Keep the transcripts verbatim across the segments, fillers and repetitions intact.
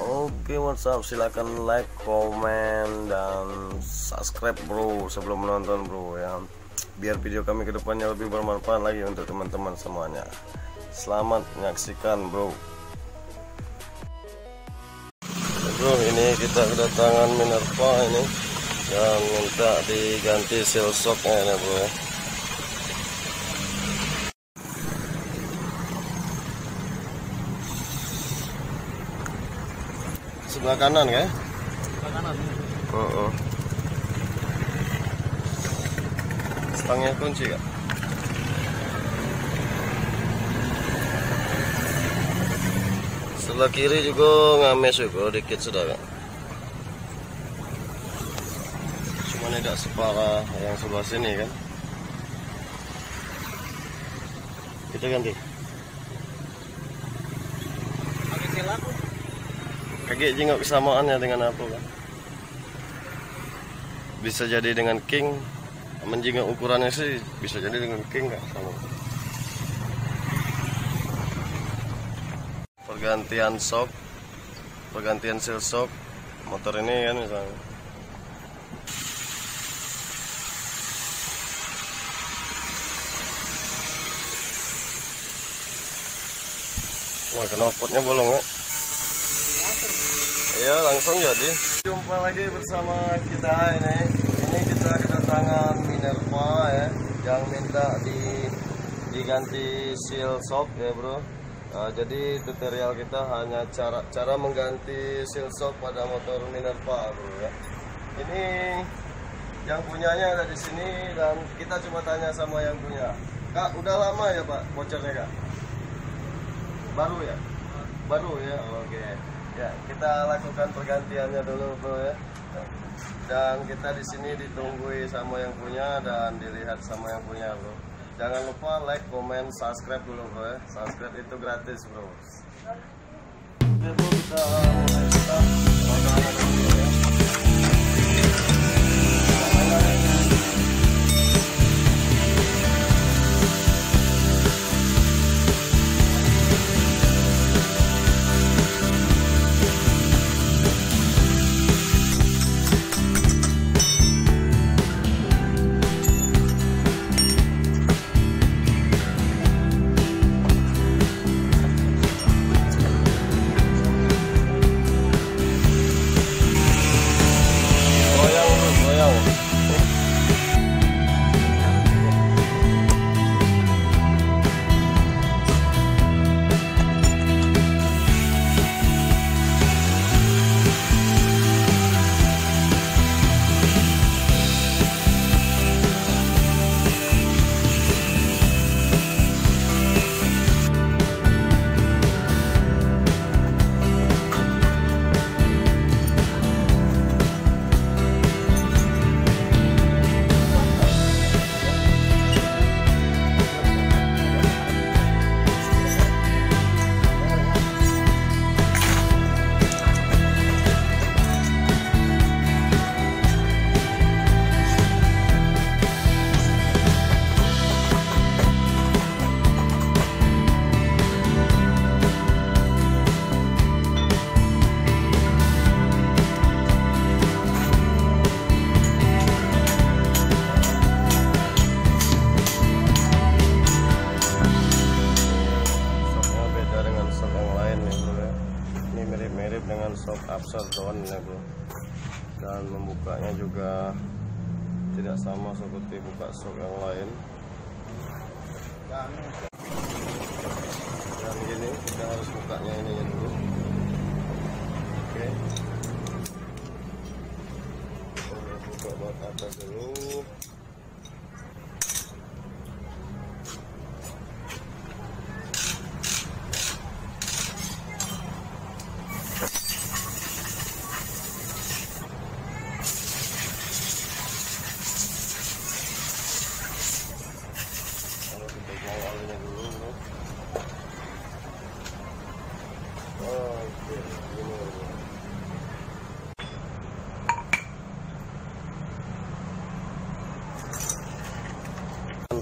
Oke, WhatsApp, silakan like, komen, dan subscribe bro sebelum menonton bro ya, biar video kami kedepannya lebih bermanfaat lagi untuk teman-teman semuanya. Selamat menyaksikan bro. Bro, ini kita kedatangan Minerva ini yang minta diganti seal shocknya ini bro ya. Sebelah kanan kan? Sebelah kanan. Oh, oh. Stangnya kunci kan? Sebelah kiri juga ngames juga dikit sudah kan? Cuma tidak separah yang sebelah sini kan? Kita ganti. Pakai sel aku. Kaget jengok kesamaannya dengan apa kan? Bisa jadi dengan King. Menjengok ukurannya sih bisa jadi dengan King kan? Sama. Pergantian shock, pergantian seal shock motor ini kan misalnya. Wah, kena potnya bolong ya? Ya langsung jadi. Jumpa lagi bersama kita ini. Ini kita kedatangan Minerva ya, yang minta di diganti seal shock ya bro. Uh, jadi tutorial kita hanya cara cara mengganti seal shock pada motor Minerva bro ya. Ini yang punyanya ada di sini dan kita cuma tanya sama yang punya. Kak, udah lama ya Pak bocornya Kak? Baru ya? Baru ya. Oke. Okay. Ya, kita lakukan pergantiannya dulu bro ya. Dan kita di sini ditunggui sama yang punya dan dilihat sama yang punya bro. Jangan lupa like, komen, subscribe dulu bro ya. Subscribe itu gratis bro. Oke bro, kita mulai kita bakalan dulu ya. Mirip dengan shock upside down ya bro, dan membukanya juga tidak sama seperti buka shock yang lain. Dan ini kita harus bukanya ini ya dulu. Oke, kita buka buat atas dulu.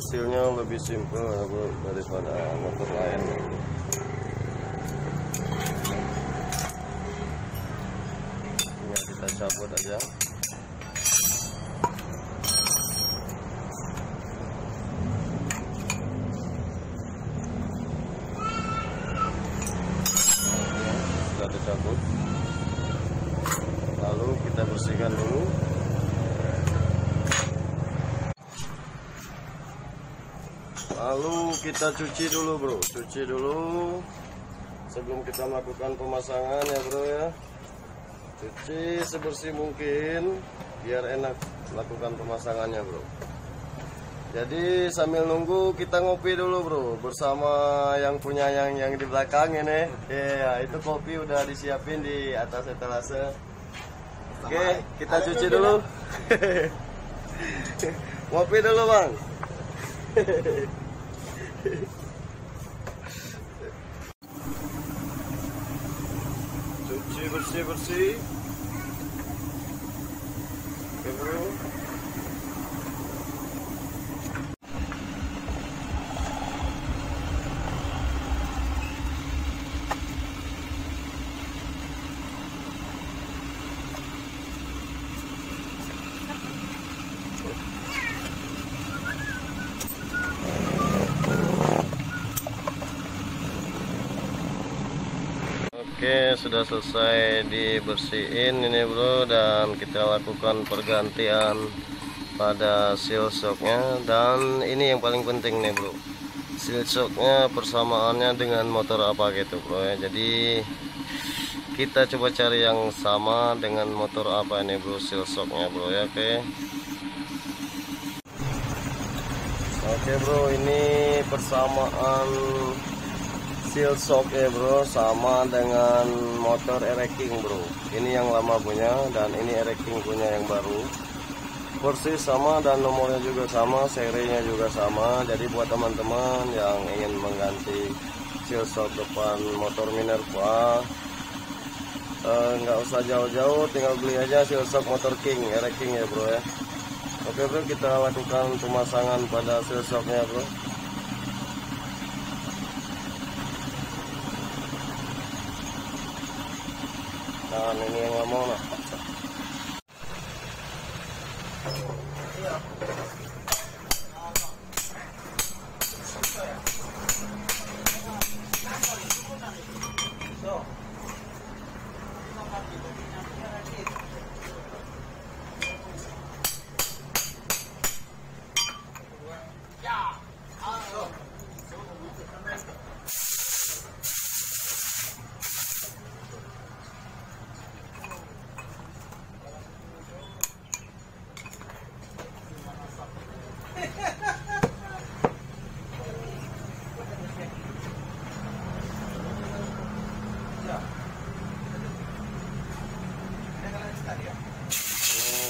Hasilnya lebih simpel daripada motor lain. cabut aja. Sudah dicabut, lalu kita bersihkan dulu. Lalu kita cuci dulu bro, cuci dulu sebelum kita melakukan pemasangan ya bro ya. Cuci sebersih mungkin biar enak lakukan pemasangannya bro. Jadi sambil nunggu kita ngopi dulu bro, bersama yang punya yang yang di belakang ini. Ya, itu kopi udah disiapin di atas etalase. Oke, kita cuci dulu. Ngopi dulu bang. Cuci bersih bersih, oke bro. Oke, sudah selesai dibersihin ini bro, dan kita lakukan pergantian pada seal shocknya. Dan ini yang paling penting nih bro, seal shocknya persamaannya dengan motor apa gitu bro ya. Jadi kita coba cari yang sama dengan motor apa ini bro seal shocknya bro ya. Oke, oke bro, ini persamaan seal shock ya bro sama dengan motor R X King bro. Ini yang lama punya dan ini R X King punya yang baru, persis sama dan nomornya juga sama, serinya juga sama. Jadi buat teman-teman yang ingin mengganti seal shock depan motor Minerva, nggak eh, usah jauh-jauh, tinggal beli aja seal shock motor King R X King ya bro ya. Oke bro, kita lakukan pemasangan pada seal shocknya bro. Nah, ini yang ngomong lah.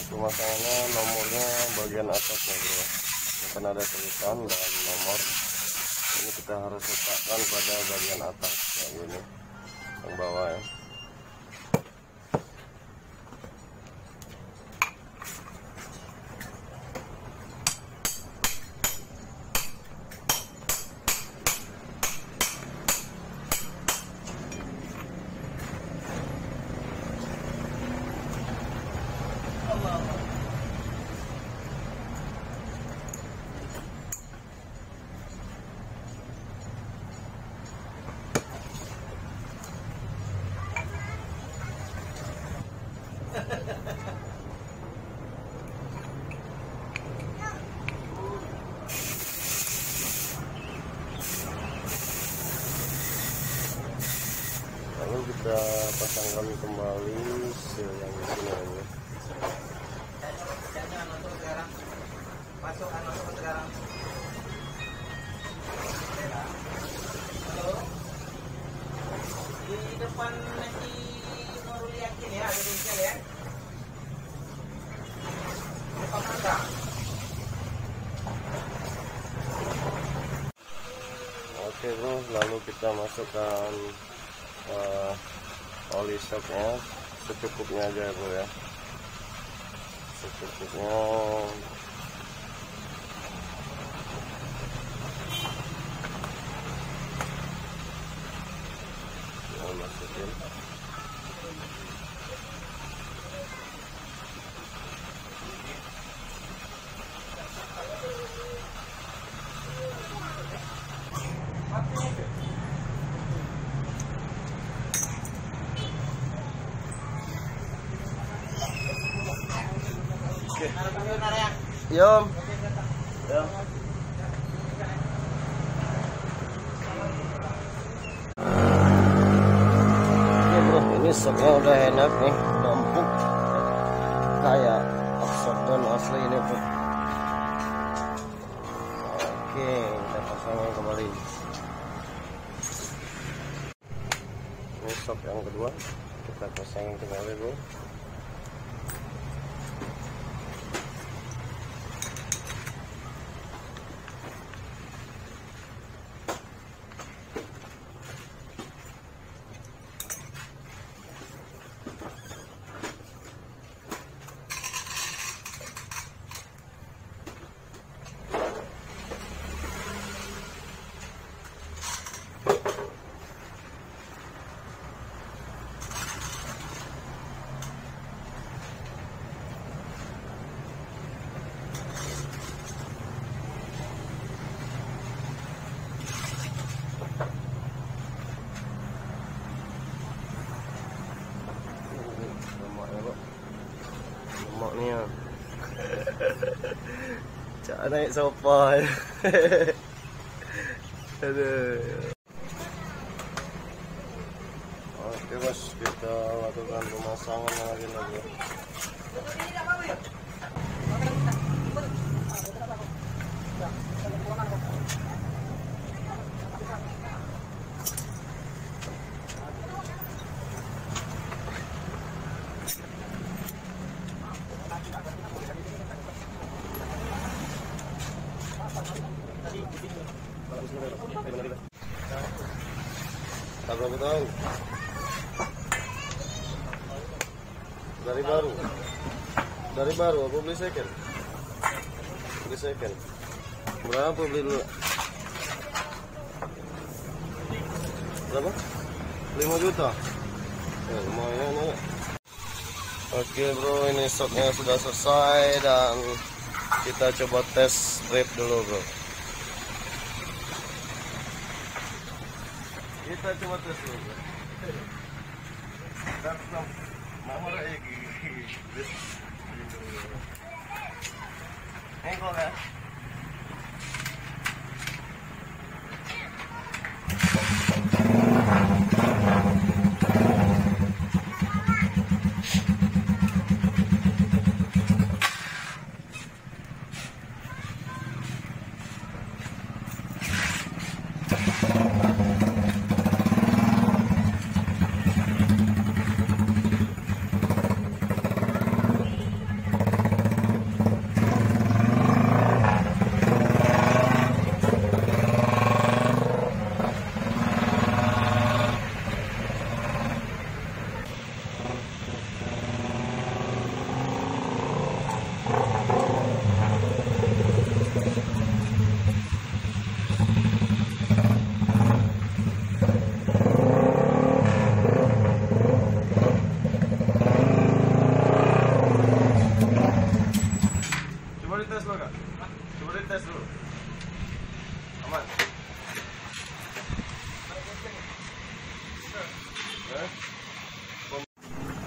Pemasangannya nomornya bagian atasnya bro, akan ada tulisan dan nomor. Ini kita harus letakkan pada bagian atas kayak gini, yang bawah ya. Lalu kita pasangkan kembali seal yang di sini aja. Masuk anak sekarang. Halo. Di depan nanti baru liatin ya, ada diesel ya. Oke bro, lalu kita masukkan uh, oli shocknya secukupnya aja bro ya, secukupnya. Ya, masukin. Okay. Yom. Yom. Oke bro, ini semuanya udah enak nih, udah empuk. Kayak oxodon asli ini bro. Oke, kita pasangin kembali. Ini sop yang kedua, kita pasangin kembali bro. Cak naik sopan. Aduh. Oke bos, kita lakukan pemasangan lagi lagi. Tak berapa tahun dari baru dari baru aku beli second beli second berapa beli dulu berapa lima juta ya, lumayan ya. Oke bro, ini shopnya sudah selesai dan kita coba tes strip dulu bro. Kita coba tes dulu bro.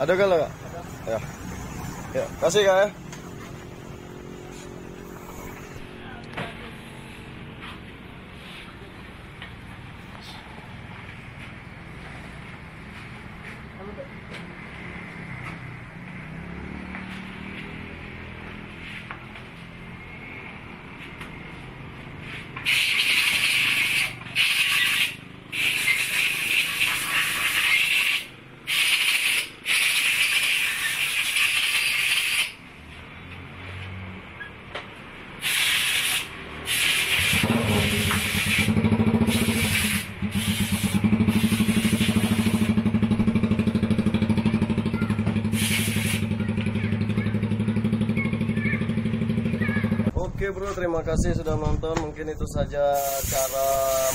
Ada gak lah? Ya. Ya, kasih kak ya. Oke bro, terima kasih sudah nonton. Mungkin itu saja cara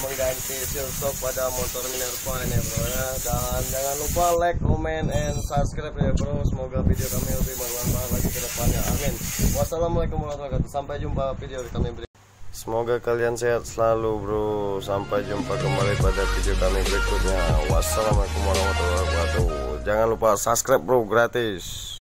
mengganti seal shock pada motor Minerva ini bro ya. Dan jangan lupa like, comment, and subscribe ya bro. Semoga video kami lebih bermanfaat lagi ke depannya. Amin. Wassalamualaikum warahmatullahi wabarakatuh. Sampai jumpa video kami berikutnya. Semoga kalian sehat selalu bro. Sampai jumpa kembali pada video kami berikutnya. Wassalamualaikum warahmatullahi wabarakatuh. Jangan lupa subscribe bro, gratis.